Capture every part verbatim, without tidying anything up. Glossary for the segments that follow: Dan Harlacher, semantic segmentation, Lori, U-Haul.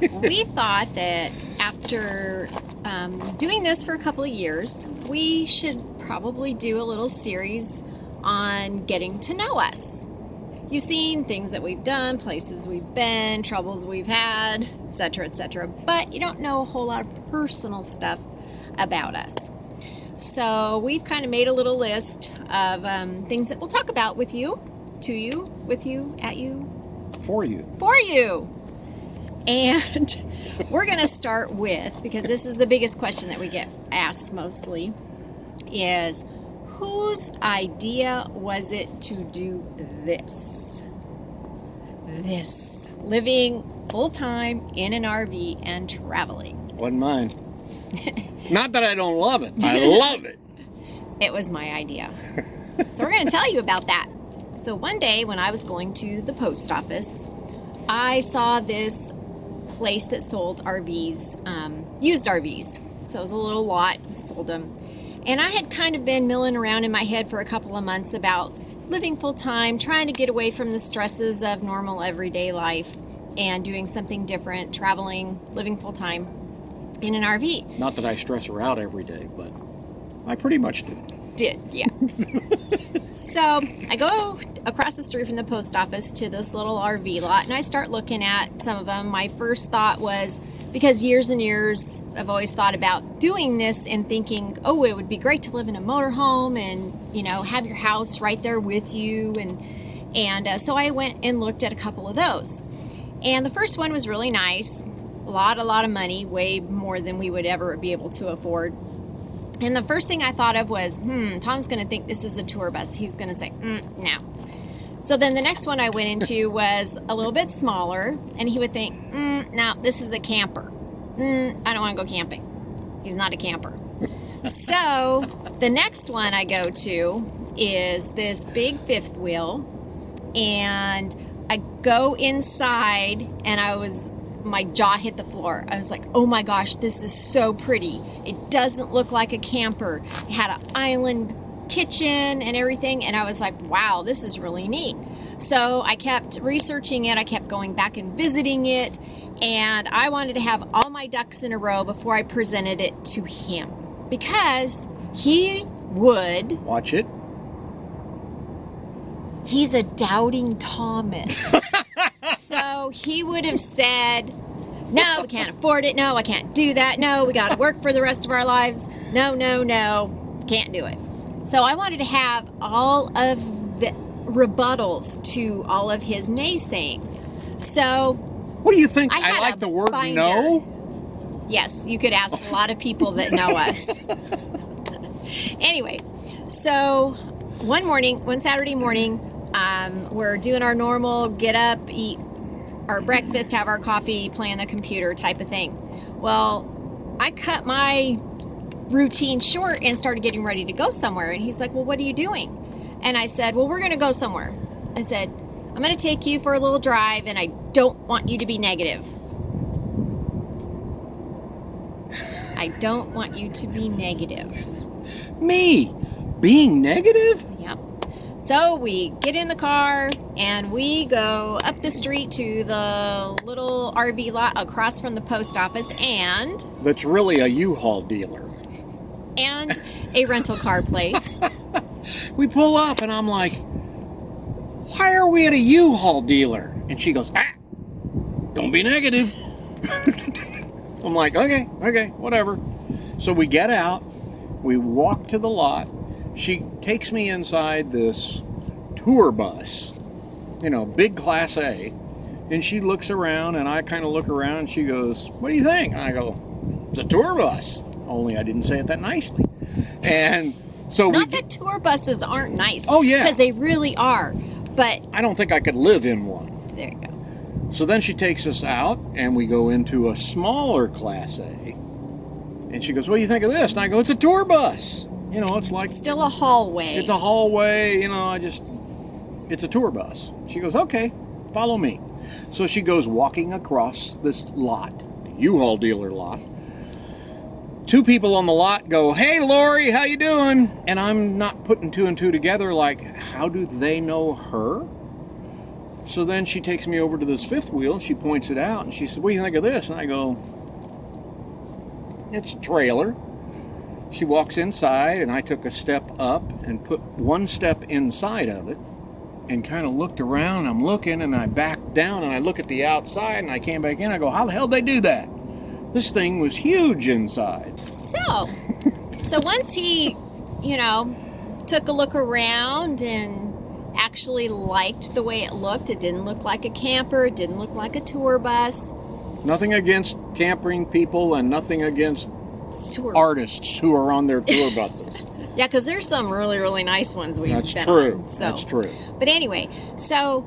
we thought that after um, doing this for a couple of years, we should probably do a little series on getting to know us. You've seen things that we've done, places we've been, troubles we've had, et cetera, et cetera, but you don't know a whole lot of personal stuff about us. So we've kind of made a little list of um, things that we'll talk about with you, to you, with you, at you. For you. For you. And we're going to start with, because this is the biggest question that we get asked mostly, is whose idea was it to do this? This. Living full-time in an R V and traveling. Wasn't mine. Not that I don't love it. I love it. It was my idea. So we're going to tell you about that. So one day when I was going to the post office, I saw this place that sold R Vs, um, used R Vs. So it was a little lot, sold them. And I had kind of been milling around in my head for a couple of months about living full-time, trying to get away from the stresses of normal everyday life and doing something different, traveling, living full-time in an R V. Not that I stress her out every day, but I pretty much do. Did, yeah. So I go across the street from the post office to this little R V lot, and I start looking at some of them. My first thought was, because years and years I've always thought about doing this and thinking, oh, it would be great to live in a motorhome and, you know, have your house right there with you. And, and uh, so I went and looked at a couple of those. And the first one was really nice. A lot, a lot of money, way more than we would ever be able to afford. And the first thing I thought of was, hmm, Tom's going to think this is a tour bus. He's going to say, mm, no. So then the next one I went into was a little bit smaller, and he would think, mm, no, this is a camper. Mm, I don't want to go camping. He's not a camper. So the next one I go to is this big fifth wheel, and I go inside, and I was... my jaw hit the floor. I was like, oh my gosh, this is so pretty. It doesn't look like a camper. It had an island kitchen and everything, and I was like, wow, this is really neat. So I kept researching it. I kept going back and visiting it, and I wanted to have all my ducks in a row before I presented it to him, because he would watch it. He's a doubting Thomas. So he would have said, no, we can't afford it. No, I can't do that. No, we got to work for the rest of our lives. No, no, no, can't do it. So I wanted to have all of the rebuttals to all of his naysaying. So what do you think? I, I like the word binder. No. Yes, you could ask a lot of people that know us. Anyway, so one morning, one Saturday morning, um, we're doing our normal get up, eat our breakfast, have our coffee, play on the computer type of thing. Well, I cut my routine short and started getting ready to go somewhere. And he's like, well, what are you doing? And I said, well, we're going to go somewhere. I said, I'm going to take you for a little drive, and I don't want you to be negative. I don't want you to be negative. Me being negative? Yep. So we get in the car, and we go up the street to the little R V lot across from the post office, and... that's really a U-Haul dealer. And a rental car place. We pull up, and I'm like, why are we at a U-Haul dealer? And she goes, ah, don't be negative. I'm like, okay, okay, whatever. So we get out, we walk to the lot. She takes me inside this tour bus, you know, big Class A, and she looks around, and I kind of look around, and she goes, what do you think? And I go, it's a tour bus, only I didn't say it that nicely. And so not we... that tour buses aren't nice. Oh, yeah. Because they really are, but... I don't think I could live in one. There you go. So then she takes us out, and we go into a smaller Class A, and she goes, what do you think of this? And I go, it's a tour bus. You know, it's like... still a hallway. It's a hallway, you know, I just... it's a tour bus. She goes, okay, follow me. So she goes walking across this lot, U-Haul dealer lot. Two people on the lot go, hey, Lori, how you doing? And I'm not putting two and two together, like, how do they know her? So then she takes me over to this fifth wheel, she points it out, and she says, what do you think of this? And I go, it's a trailer. She walks inside, and I took a step up and put one step inside of it and kind of looked around. I'm looking, and I backed down, and I look at the outside, and I came back in. I go, how the hell did they do that? This thing was huge inside. So, so once he, you know, took a look around and actually liked the way it looked, it didn't look like a camper, it didn't look like a tour bus. Nothing against camping people and nothing against tour artists who are on their tour buses. Yeah, because there's some really, really nice ones we've That's been true. on. So. That's true. But anyway, so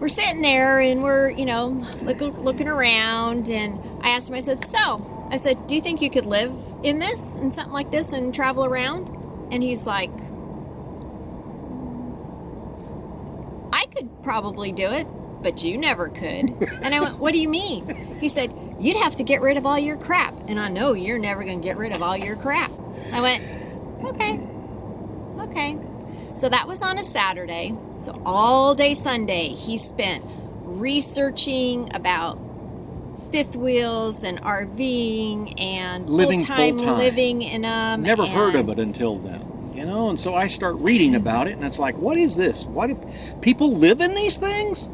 we're sitting there and we're, you know, look, looking around, and I asked him, I said, so, I said, do you think you could live in this and something like this and travel around? And he's like, I could probably do it, but you never could. And I went, what do you mean? He said, you'd have to get rid of all your crap. And I know you're never going to get rid of all your crap. I went, okay, okay. So that was on a Saturday. So all day Sunday, he spent researching about fifth wheels and RVing and living full-time full living in them. Never and heard of it until then. You know, and so I start reading about it, and it's like, what is this? Why do people live in these things?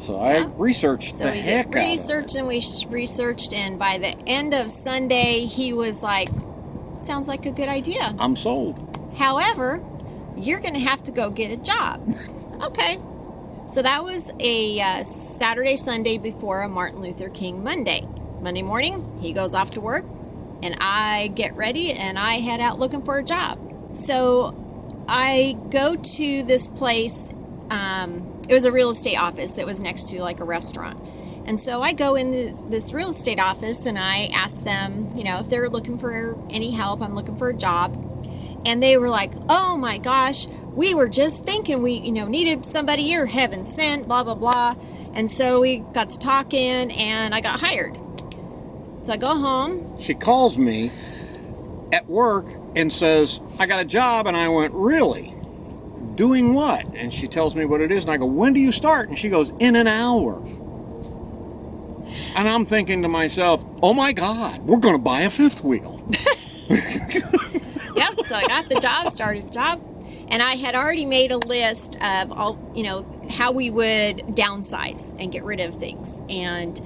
So I yeah. researched so the heck out of it. Researched and we researched, and by the end of Sunday, he was like, sounds like a good idea. I'm sold. However, you're going to have to go get a job. Okay. So that was a uh, Saturday, Sunday before a Martin Luther King Monday. Monday morning, he goes off to work, and I get ready, and I head out looking for a job. So I go to this place. Um, it was a real estate office that was next to like a restaurant. And so I go into this real estate office and I ask them, you know, if they're looking for any help. I'm looking for a job. And they were like, oh my gosh, we were just thinking we, you know, needed somebody. You're heaven sent, blah, blah, blah. And so we got to talking and I got hired. So I go home. She calls me at work and says, I got a job. And I went, really? Doing what? And she tells me what it is. And I go, when do you start? And she goes, in an hour. And I'm thinking to myself, oh my God, we're going to buy a fifth wheel. Yep, so I got the job, started the job. And I had already made a list of all, you know, how we would downsize and get rid of things. And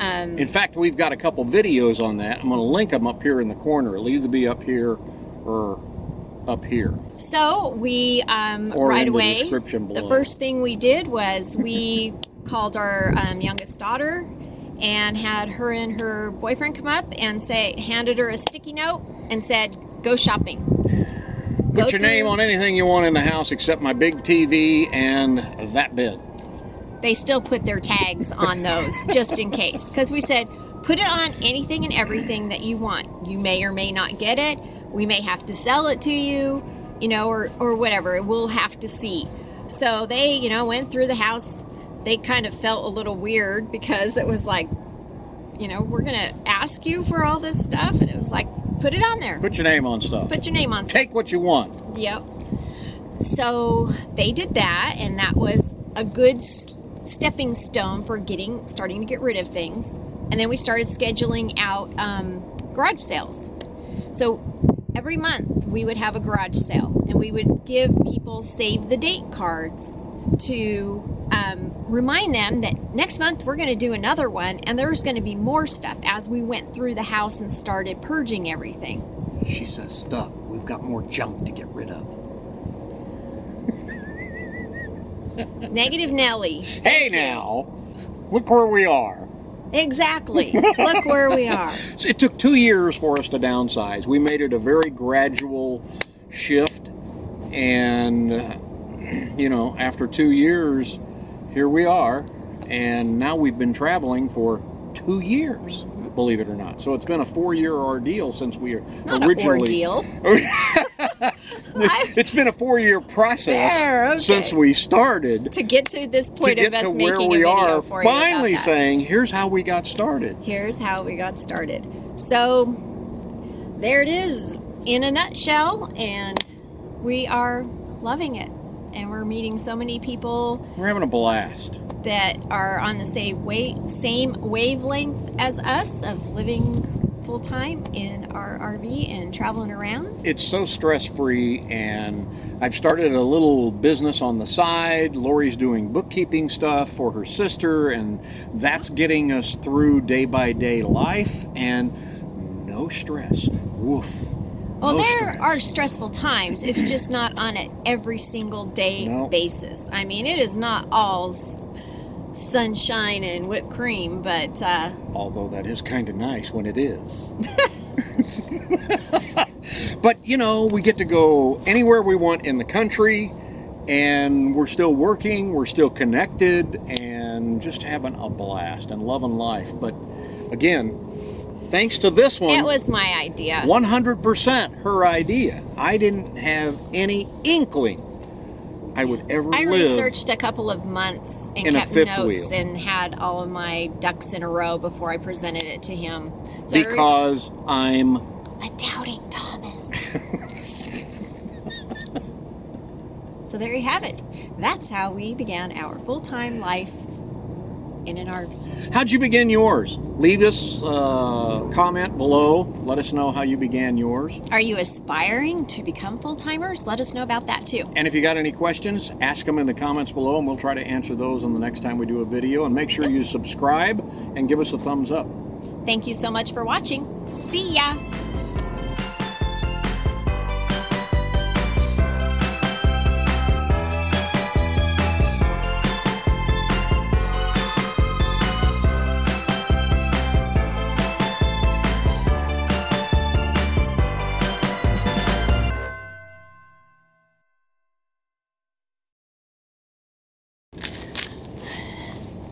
um, in fact, we've got a couple videos on that. I'm going to link them up here in the corner. It'll either be up here or up here. So we, um, or right away, the, the first thing we did was we called our um, youngest daughter and had her and her boyfriend come up and say, handed her a sticky note and said, go shopping. Go Put your through. name on anything you want in the house except my big T V and that bed. They still put their tags on those just in case. Because we said, put it on anything and everything that you want. You may or may not get it. We may have to sell it to you, you know, or, or whatever. We'll have to see. So they, you know, went through the house. They kind of felt a little weird because it was like, you know, we're going to ask you for all this stuff. And it was like, put it on there. Put your name on stuff. Put your name on stuff. Take what you want. Yep. So they did that, and that was a good stepping stone for getting, starting to get rid of things. And then we started scheduling out um, garage sales. So every month we would have a garage sale, and we would give people save the date cards to Um, remind them that next month we're going to do another one, and there's going to be more stuff as we went through the house and started purging everything. She says stuff. We've got more junk to get rid of. Negative Nelly. Hey now, look where we are. Exactly. Look where we are. It took two years for us to downsize. We made it a very gradual shift, and you know, after two years, here we are, and now we've been traveling for two years, believe it or not. So it's been a four-year ordeal since we are not originally... Not an ordeal. It's been a four-year process there, okay. since we started. To get to this point to of us making a video are, for you finally about that. saying, here's how we got started. Here's how we got started. So there it is in a nutshell, and we are loving it. and we're meeting so many people. We're having a blast. That are on the same wave, same wavelength as us of living full time in our R V and traveling around. It's so stress free, and I've started a little business on the side. Lori's doing bookkeeping stuff for her sister, and that's getting us through day by day life, and no stress. Woof. Well, no there stress. Are stressful times. It's just not on an every single day nope. basis. I mean, it is not all sunshine and whipped cream, but... Uh, Although that is kind of nice when it is. But, you know, we get to go anywhere we want in the country, and we're still working, we're still connected, and just having a blast and loving life. But, again... Thanks to this one. It was my idea. one hundred percent her idea. I didn't have any inkling I would ever I live researched a couple of months and kept notes wheel. and had all of my ducks in a row before I presented it to him. So because I'm a doubting Thomas. So there you have it. That's how we began our full-time life in an R V. How'd you begin yours? Leave us a uh, comment below. Let us know how you began yours. Are you aspiring to become full-timers? Let us know about that too. And if you got any questions, ask them in the comments below, and we'll try to answer those on the next time we do a video. And make sure yep. you subscribe and give us a thumbs up. Thank you so much for watching. See ya.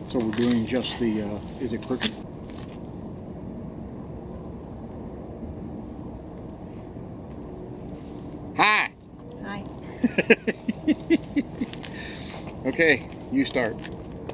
So we're doing just the, uh, is it crooked? Hi! Hi. Okay, you start.